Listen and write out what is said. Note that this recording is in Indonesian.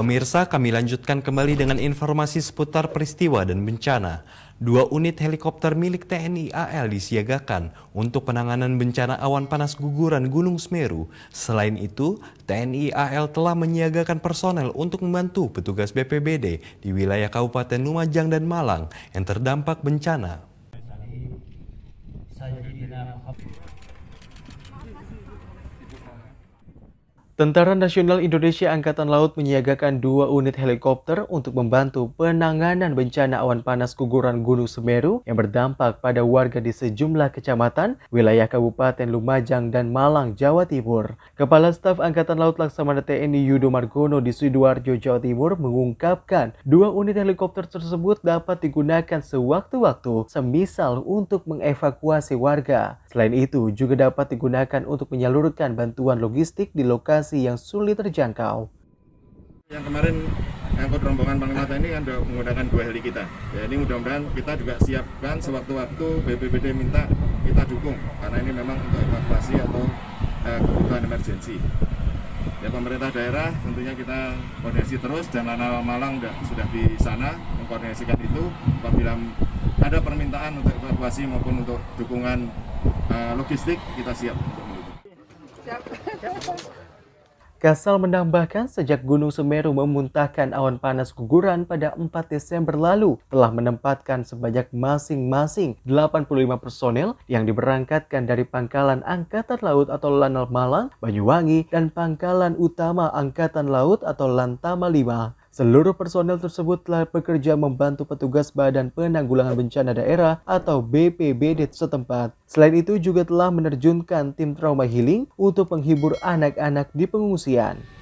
Pemirsa, kami lanjutkan kembali dengan informasi seputar peristiwa dan bencana. 2 unit helikopter milik TNI AL disiagakan untuk penanganan bencana awan panas guguran Gunung Semeru. Selain itu, TNI AL telah menyiagakan personel untuk membantu petugas BPBD di wilayah Kabupaten Lumajang dan Malang yang terdampak bencana. Tentara Nasional Indonesia Angkatan Laut menyiagakan 2 unit helikopter untuk membantu penanganan bencana awan panas guguran Gunung Semeru yang berdampak pada warga di sejumlah kecamatan, wilayah Kabupaten Lumajang dan Malang, Jawa Timur. Kepala Staf Angkatan Laut Laksamana TNI Yudo Margono di Sidoarjo, Jawa Timur mengungkapkan 2 unit helikopter tersebut dapat digunakan sewaktu-waktu, semisal untuk mengevakuasi warga. Selain itu, juga dapat digunakan untuk menyalurkan bantuan logistik di lokasi yang sulit terjangkau. Yang kemarin angkut rombongan Panglima TNI kan menggunakan 2 heli kita. Ya, ini mudah-mudahan kita juga siapkan sewaktu-waktu BPBD minta kita dukung, karena ini memang untuk evakuasi atau kebutuhan emergensi. Ya, pemerintah daerah tentunya kita koordinasi terus, dan Lanal Malang sudah di sana mengkoordinasikan itu. Apabila ada permintaan untuk evakuasi maupun untuk dukungan logistik, kita siap untuk mendukung. Kasal menambahkan sejak Gunung Semeru memuntahkan awan panas guguran pada 4 Desember lalu telah menempatkan sebanyak masing-masing 85 personel yang diberangkatkan dari Pangkalan Angkatan Laut atau Lanal Malang, Banyuwangi, dan Pangkalan Utama Angkatan Laut atau Lantamalima. Seluruh personel tersebut telah bekerja membantu petugas Badan Penanggulangan Bencana Daerah atau BPBD setempat. Selain itu juga telah menerjunkan tim trauma healing untuk menghibur anak-anak di pengungsian.